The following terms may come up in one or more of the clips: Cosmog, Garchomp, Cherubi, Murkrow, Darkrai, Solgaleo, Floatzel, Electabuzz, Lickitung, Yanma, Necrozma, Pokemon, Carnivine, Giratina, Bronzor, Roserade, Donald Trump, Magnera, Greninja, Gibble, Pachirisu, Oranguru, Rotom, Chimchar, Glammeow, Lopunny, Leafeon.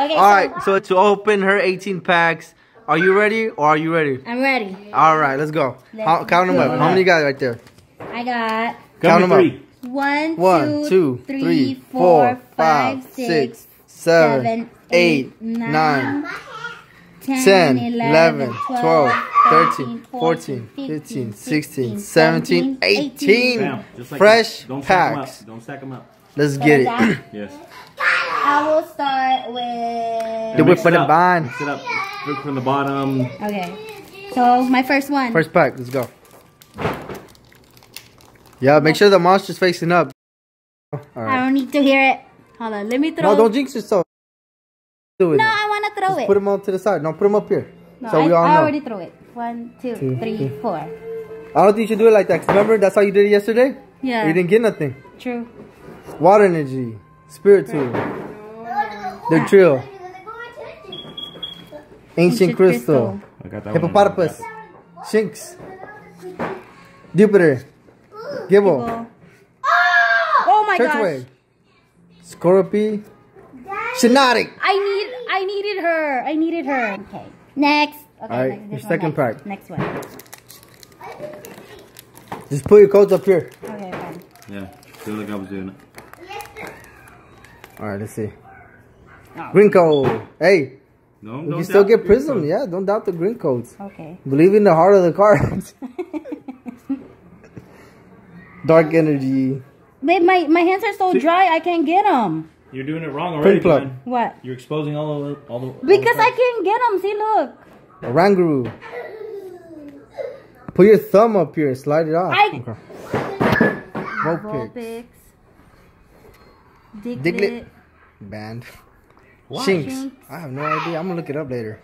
Okay, Alright, so to open her 18 packs, are you ready or are you ready? I'm ready. Alright, let's go. Count them up. How many you got right there? I got... Count them up. 1, 2, 3, 4, 5, 6, 7, 8, 9, 10, 11, 12, 13, 14, 15, 16, 17, 18 fresh packs. Don't stack them up. Let's get it. Yes. I will start with... Mix it up from the bottom. Okay. So, my first one. First pack. Let's go. Yeah, make sure the monster's facing up. All right. I don't need to hear it. Hold on. Let me throw... No, don't jinx yourself. Do it. No, I want to throw it. Put them all to the side. No, put them up here. No, so I already threw it. 1, 2, 3, 4. I don't think you should do it like that. Remember, that's how you did it yesterday? Yeah. You didn't get nothing. True. Water energy. Spirit tool. The drill. Ancient crystal. Hippopotamus. Shinx. Jupiter. Gibble. Oh my gosh. Scorpy. Shinotic. I needed her. I needed her. Okay. Next. Okay, all right. Your second pack. Next one. Just put your codes up here. Okay, fine. Yeah. Feel like I was doing it. Alright, let's see. Oh. Green code. Hey. No, you still get Prism. Yeah, don't doubt the green codes. Okay. Believe in the heart of the cards. Dark energy. Babe, my hands are so dry, I can't get them. You're doing it wrong already, man. What? You're exposing all the because I can't get them. See, look. Oranguru. Put your thumb up here and slide it off. Okay. Vulpix. Diglett. Banned. Shinx. I have no idea. I'm gonna look it up later.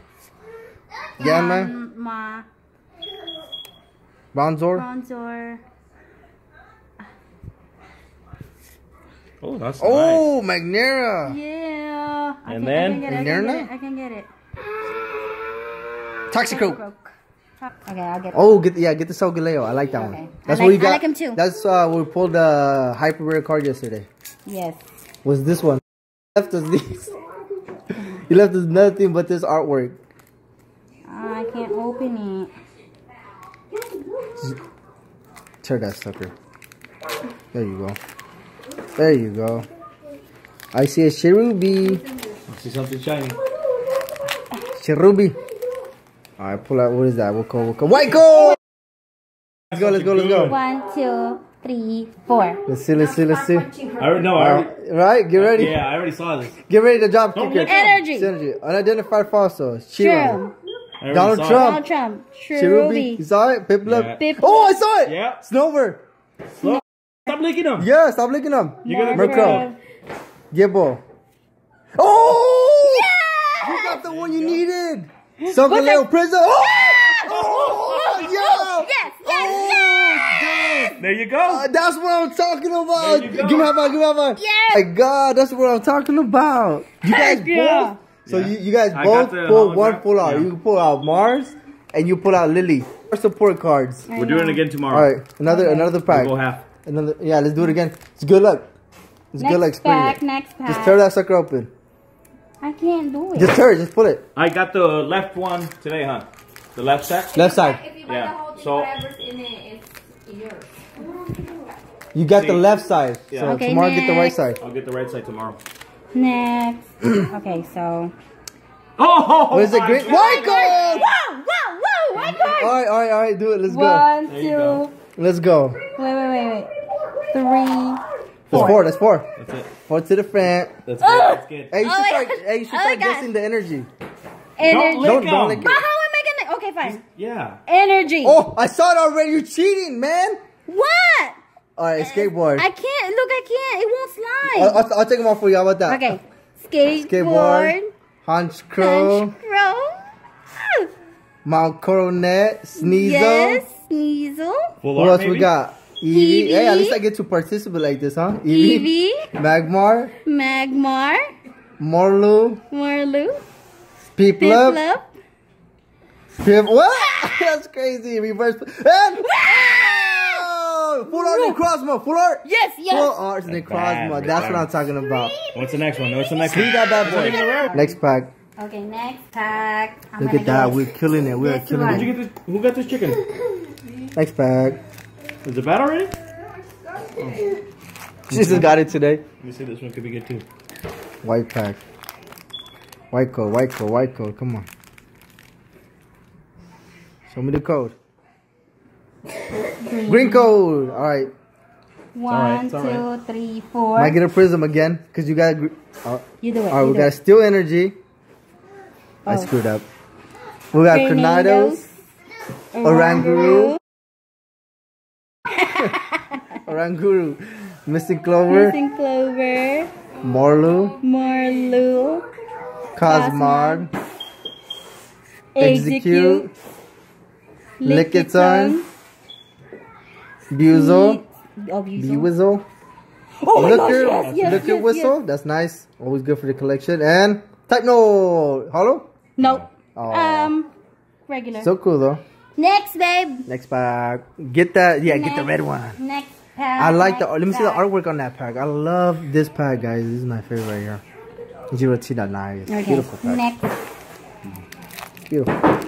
Yanma. Bronzor. Oh, that's nice. Oh, Magnera. Yeah. And then? Magnera? I can get it. Toxicroak. Okay, I'll get it. Oh, get the Solgaleo. I like that one. That's what we got. I like him too. That's we pulled the hyper rare card yesterday. Yes. Was this one? He left us these. He left us nothing but this artwork. I can't open it. Tear that sucker. There you go. There you go. I see a Cherubi. I see something shiny. Cherubi. Alright, pull out. What is that? We'll go. White gold! Let's go. 1, 2, 3, 4. Let's see. Right? Get ready. Yeah, I already saw this. Get ready to drop kicker. Energy. Unidentified fossil. Cheerio. Donald Trump. Cherubi. You saw it? Piplup. Yeah. Oh, I saw it! Yeah. Snover. Stop licking them. Yeah, stop licking them. You're going to Murkrow. Gibble. Oh! Yeah! You got the one you needed. Solgaleo Prism. Oh! Yeah! Oh! Yeah! Yes! There you go. That's what I'm talking about. Give me high five. Yes. My God, that's what I'm talking about. You guys both. So you guys both pull one pull out. Yeah. You pull out Mars and you pull out Lily. Our support cards. We're doing it again tomorrow. All right, another pack. We'll go half. Yeah, let's do it again. It's good luck. Next pack. Just tear that sucker open. I can't do it. Just pull it. I got the left one today, huh? The left side? Left side. If you buy the whole thing, whatever's in it, it's yours. You got the left side. Yeah. So okay, tomorrow get the right side. I'll get the right side tomorrow. Next. Okay, so. Oh! What is it? Great? White card! Whoa! White card! All right. Do it. Let's go. 1, 2. Let's go. Wait. 3, 4. That's four. That's it. 4 to the front. That's good. Hey, you should start guessing the energy. Don't lick it. But how am I gonna? Okay, fine. Yeah. Energy. Oh, I saw it already. You're cheating, man. What? All right, skateboard. I can't. Look, I can't. It won't slide. I'll take them off for you. How about that? Okay. Skateboard. Hunchcrow. Mount Coronet. Sneasel. Yes. Sneasel. What else we got? Eevee. Hey, at least I get to participate like this, huh? Eevee. Magmar. Morlu. Piplup. What? That's crazy. Reverse. And... Necrozma! Full art Necrozma! Full art! Yes, yes! Full art Necrozma. That's what I'm talking about. What's the next one? What's the next one? That bad boy. Next pack. Okay, next pack. Look at that. We're killing it. We're killing it. Did you get this? Who got this chicken? Next pack. Is it bad already? Oh. She just got it today. Let me see, this one could be good too. White pack. White code, white code, white code. Come on. Show me the code. Green code. All right. One, two, 3, 4. Might get a prism again because you got. Either way. All right, we got Steel Energy. Oh. I screwed up. We got Greninja, Oranguru. Oranguru. Mystic Clover. Mystic Clover. Morlu. Morlu. Cosmog. Execute. Lickitung. Buzo. Buzo. Oh, Liquor Whistle. That's nice. Always good for the collection. And Typno. Hollow? Nope. Oh. Regular. So cool though. Next, babe. Next pack. Get that. Yeah, next, get the red one. Next pack. I like the. Let me see the artwork on that pack. I love this pack, guys. This is my favorite right here. You will see that nice. Okay. Beautiful pack. Next. Beautiful.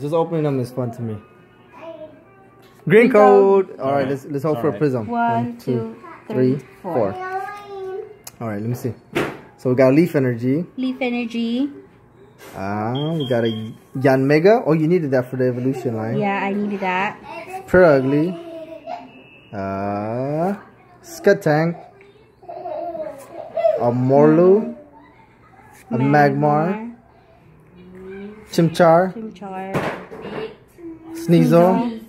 Just opening them is fun to me. Green code. All right, let's hope for a prism. 1, 2, 3, 4. All right, let me see. So we got Leaf Energy. Leaf Energy. We got a Yanmega. Oh, you needed that for the evolution line. Yeah, I needed that. Purugly. Scutank. A Morlu. A Magmar. Chimchar, Sneasel,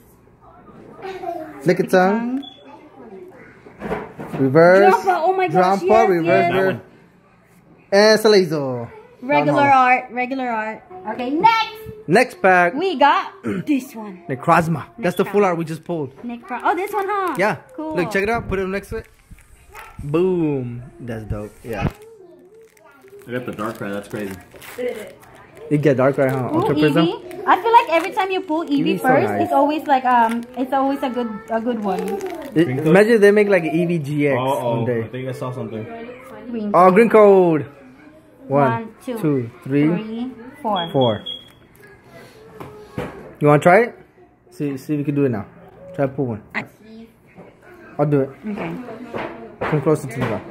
Lickitung, Reverse, Drampa, oh my gosh, yes, Reverse, yes. And Salazo. Regular art, regular art. Okay, next! Next pack. We got this one. Necrozma. That's the full art we just pulled. Oh, this one, huh? Yeah. Cool. Look, check it out. Put it next to it. Boom. That's dope. Yeah. I got the dark red. That's crazy. It get dark right now. Ultra Prism. I feel like every time you pull Eevee first, it's always like it's always a good one. Imagine they make like an Eevee GX someday. I think I saw something. Green code. Oh, green code. 1, 2, 3, 4. You wanna try it? See if you can do it now. Try to pull one. I'll do it. Okay. Come closer to the back.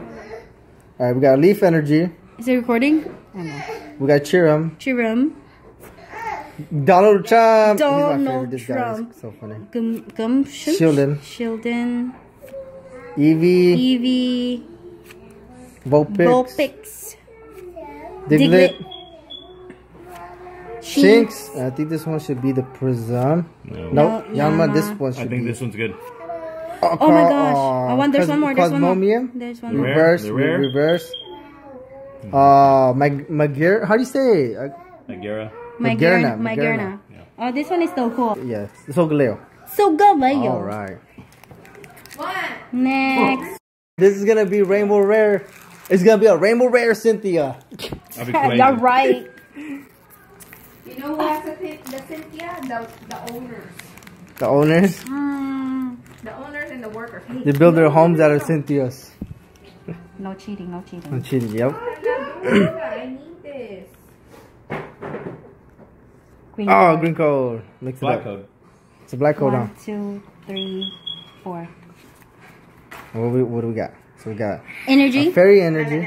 Alright, we got Leaf Energy. Is it recording? I don't know. We got Cheerum. Cheerum. Donald Trump. Donald Trump. This guy is so funny. Shieldin. Shieldin. Eevee. Eevee. Vulpix. Diglett. Shinx. I think this one should be the Prism. No. Yanma, this one should be. I think this one's good. Oh my gosh. I want, there's one more. There's one more. There's one more. Reverse. Reverse. Magira, how do you say it? Magira. Magira. Yeah. Oh, this one is so cool. Yes. Solgaleo. Solgaleo. All right. Next. This is going to be Rainbow Rare. It's going to be a Rainbow Rare Cynthia. I'll be playing. You're right. You know who has to pick the Cynthia? The owners. The owners? The owners and the workers. They build their homes out of Cynthias. No cheating, no cheating. No cheating, yep. I need this. Green code. Green code. Mix black code. It's a black code now. 1, 2, 3, 4. What do we got? So we got energy. Fairy energy.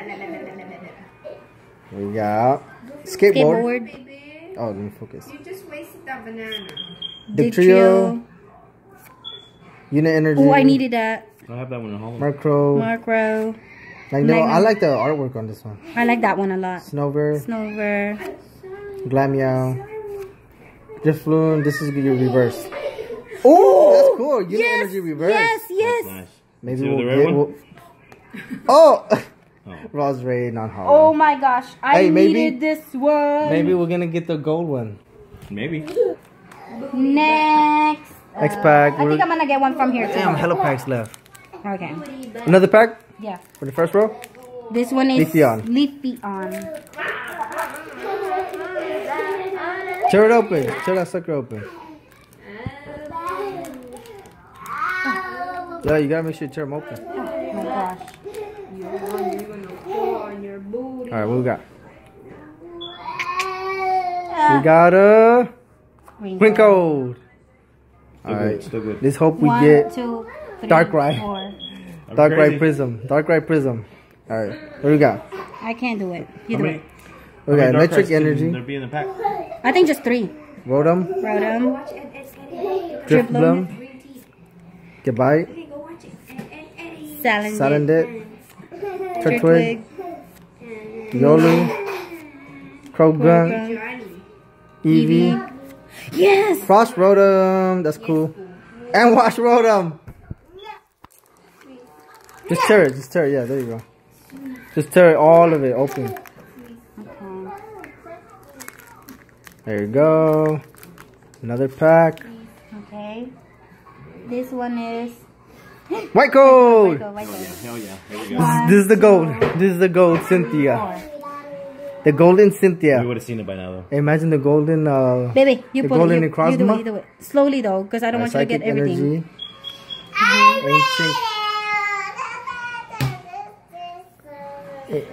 We got skateboard. Oh, let me focus. You just wasted that banana. The trio. Unit energy. Oh, I needed that. I have that one at home. Murkrow. Like I like the artwork on this one. I like that one a lot. Snover. Glammeow. Drifloon. This is your reverse. Oh, that's cool. Unit energy reverse. Yes. Nice. Maybe we'll Rosray non-hollow. Oh my gosh. I needed this one. Maybe we're gonna get the gold one. Maybe. Next. X pack. I think I'm gonna get one from here too. Damn, hella packs left. Okay. Another pack? Yeah. For the first row? This one is Leafeon. Tear it open. Tear that sucker open. Yeah, you gotta make sure you tear them open. Oh my gosh. Alright, what we got? We got a Wincold. Alright, still good. Let's hope we get Darkrai. Darkrai Prism. Darkrai Prism. Alright, what do we got? I can't do it. You do it. Okay, Electric Energy. They'll be in the pack. I think just three. Rotom. Drifblim. Goodbye. Salandit. Turtwig. Yolu. Krogun. Eevee. Yes! Frost Rotom. That's cool. And Wash Rotom. Just tear it. Just tear it. Yeah, there you go. Just tear it. All of it. Open. There you go. Another pack. Okay. This one is White Gold. White Gold. Hell yeah. Hell yeah. This is the gold. This is the gold Cynthia. The golden Cynthia. You would have seen it by now though. Imagine the golden baby, you the golden Necrozma. You do it. Slowly though, because I don't want you to get everything.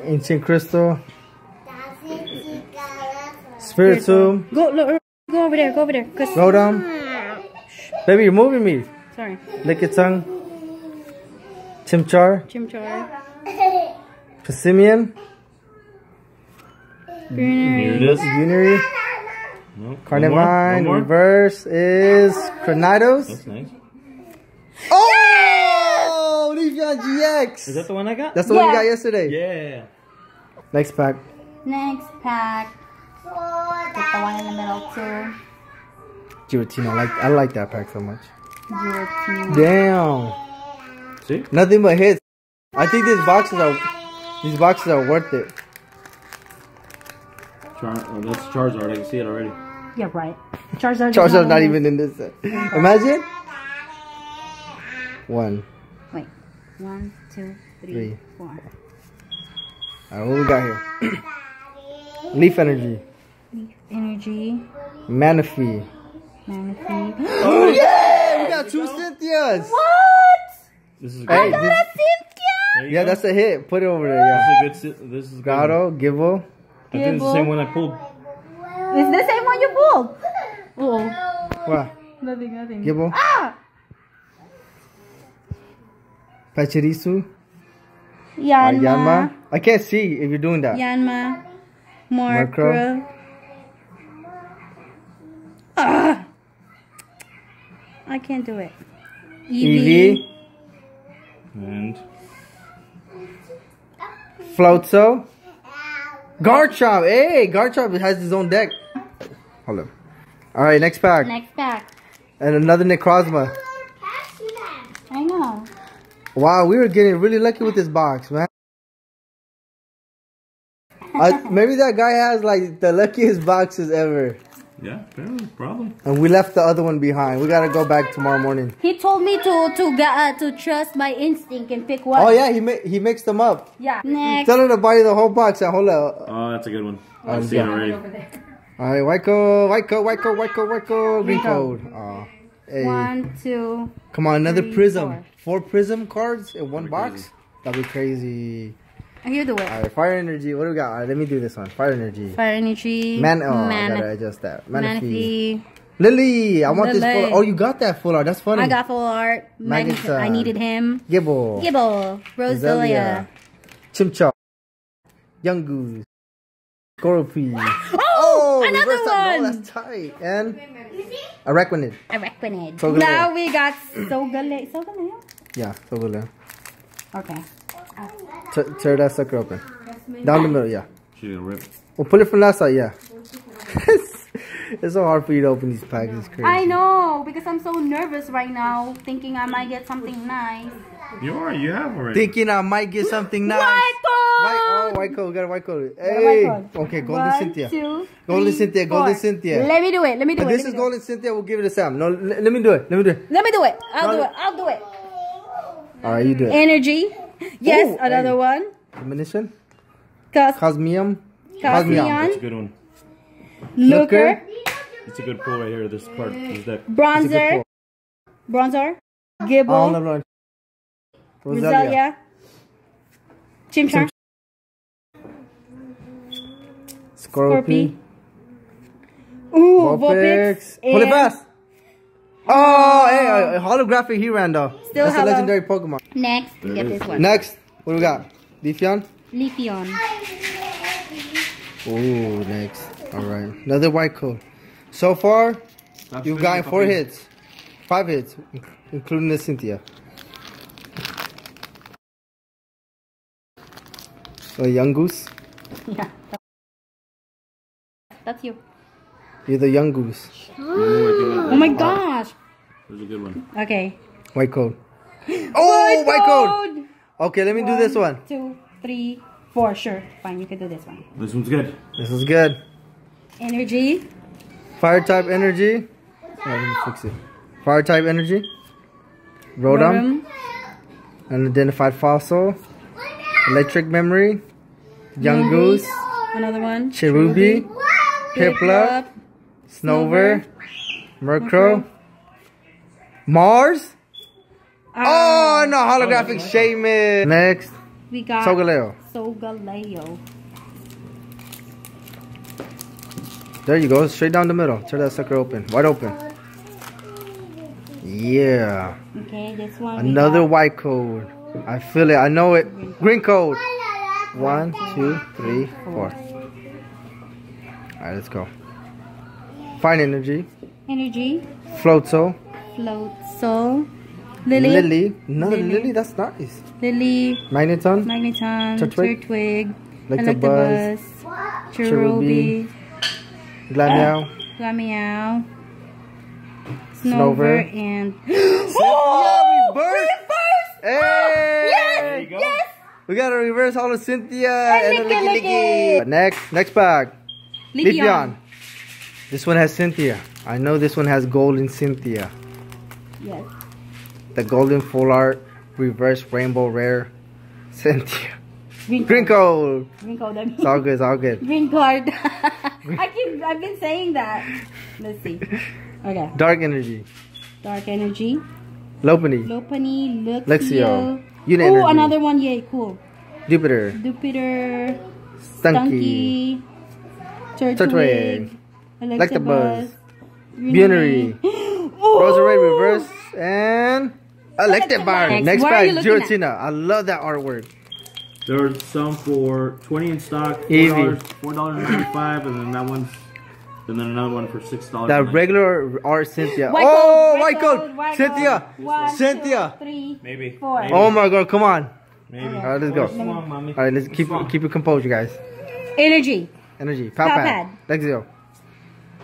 Ancient Crystal. Spiritomb. Go over there, go over there. Rotom. Baby, you're moving me. Sorry. Lick your tongue. Chimchar. Passimian. Unary. No. Carnivine. No reverse is Cranidos. That's nice. Oh! Yeah! Leafeon GX. Is that the one I got? That's the one you got yesterday. Yeah. Next pack. Get the one in the middle too. Giratina. I like that pack so much. Damn. See? Nothing but hits. I think these boxes are worth it. That's Charizard. I can see it already. Yeah, right. Charizard's not even in this set. Imagine. One, two, three, four. Alright, what we got here? Leaf Energy. Manaphy. Oh yeah! We got two Cynthias! What? This is good. I got a Cynthia! Yeah, that's a hit. Put it over there, yeah. This is Gato, Gible. I think it's the same one I pulled. It's the same one you pulled! What? Nothing. Gible. Ah! Pachirisu. Yanma. I can't see if you're doing that. Yanma. Murkrow. I can't do it. Eevee. And Floatzel. Garchomp. Hey, Garchomp has his own deck. Hold up. Alright, next pack. And another Necrozma. I know. Wow, we were getting really lucky with this box, man. Maybe that guy has like the luckiest boxes ever. Yeah, apparently, probably. And we left the other one behind. We gotta go back tomorrow morning. He told me to trust my instinct and pick one. Oh yeah, he mixed them up. Yeah. Next. Tell him to buy the whole box. Hold up. Oh, that's a good one. I've seen it already. All right, White Code, Green Code. Oh, hey. One, two. Come on, another prism. Four prism cards in one box. That'd be crazy. You do it. Alright, Fire Energy. What do we got? Alright, let me do this one. Fire Energy. I gotta adjust that. Manaphy. Lily. I want this full. Oh, you got that full art. That's funny. I got full art. Magneton. I needed him. Gibble. Roselia. Chimchar. Young Goose. Goropy. Oh! Another one! No, that's tight. And Araquanid. Solgaleo. Now we got Solgaleo. Solgaleo? Yeah, Solgaleo. Okay. Tear that sucker open. Down the middle, yeah. She's gonna rip. We'll pull it from that side, yeah. It's so hard for you to open these packs. It's crazy. I know, because I'm so nervous right now, thinking I might get something nice. You have already. Thinking I might get something nice. White Code, got a White Code. Hey, okay, Golden Cynthia. Golden Cynthia. Let me do it. This is Golden Cynthia. We'll give it to Sam. No, let me do it. I'll do it. All right, you do it. Energy. Yes, another one. Diminution? Cosmium. That's a good one. Looker. It's a good pull right here. This part is that. Bronzer. Bronzer. Gibble. Roselia. Chimchar. Scorpy. Ooh, Vulpix. Pull it fast. Oh, hey, a holographic Hirando. That's a legendary Pokemon. Next, get this one. Next, what do we got? Leafeon? Leafeon. Oh, next. Alright, another white code. So far, you've gotten 5 hits, including the Cynthia. A young goose? Yeah. That's you. You're the young goose. Oh, my gosh. That was a good one. Okay. White code. Oh, white code! Okay, let me do this one. 2, 3, 4. Sure. Fine, you can do this one. This one's good. This is good. Energy. Fire type energy. Oh, let me fix it. Fire type energy. Rotom. Unidentified fossil. Electric memory. Young goose. Another one. Cherubi. Piplup. Snover. Murkrow. Mars. Oh no! Holographic Shaman. Next, we got Solgaleo. Solgaleo. There you go. Straight down the middle. Tear that sucker open. Wide open. Yeah. Okay, this one. Another white code. I feel it. I know it. Green code. 1, 2, 3, 4. All right, let's go. Fine energy. Energy. Floatzel. Floatzel. Lily. Lily. No, Lily, that's nice. Lily. Magneton. Magneton. Turtwig. Electabuzz. Cherubi. Glamiao. Glamiao. Snover. And. Cynthia reverse! Hey! Yes! There you go. Yes! We got a reverse holo Cynthia. And Licky. Next bag. Leafeon. This one has Cynthia. I know this one has golden Cynthia. Yes. The golden full art reverse rainbow rare Cynthia. Green code. Green code. It's all good. It's all good. Green card. I've been saying that. Let's see. Okay. Dark energy. Dark energy. Lopunny. Lopunny. Luxio. Oh, another one. Yay, cool. Jupiter. Jupiter. Stunky. Turtwig. Electabuzz. Bunnery. Roserade reverse and. Electabuzz. Next bag, Giratina. I love that artwork. There's some for $20 in stock, $4.95, and then that one's, and then another one for $6. That regular art Cynthia. Oh, white code, Cynthia, 1, 2, 3, maybe 4. Oh my God, come on. Maybe. All right, let's go. All right, let's keep it composed, you guys. Energy. Energy. Palpad. Lexio.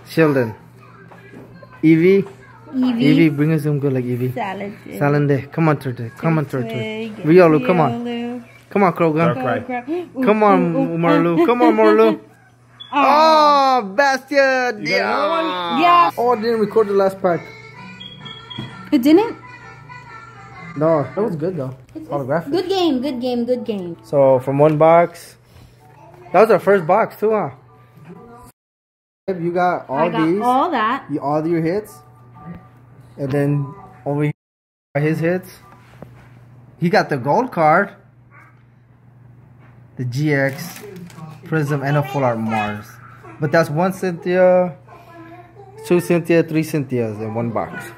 Sheldon. Eevee. Evie, bring us some good like Evie. Salande. Come on, Turtwig. Come on, Turtwig. Riolu, come on. Come on, Krogan. Come on, Marlu. Come on, Marlu. Oh, Bastion. Yeah. Yes. Oh, I didn't record the last pack. It didn't? No, that was good though. Holographic. Good game, good game, good game. So, from one box. That was our first box too, huh? You got all these. All that. All your hits. And then over here are his hits. He got the gold card, the GX, Prism, and a full art Mars. But that's 1 Cynthia, 2 Cynthia, 3 Cynthias in one box.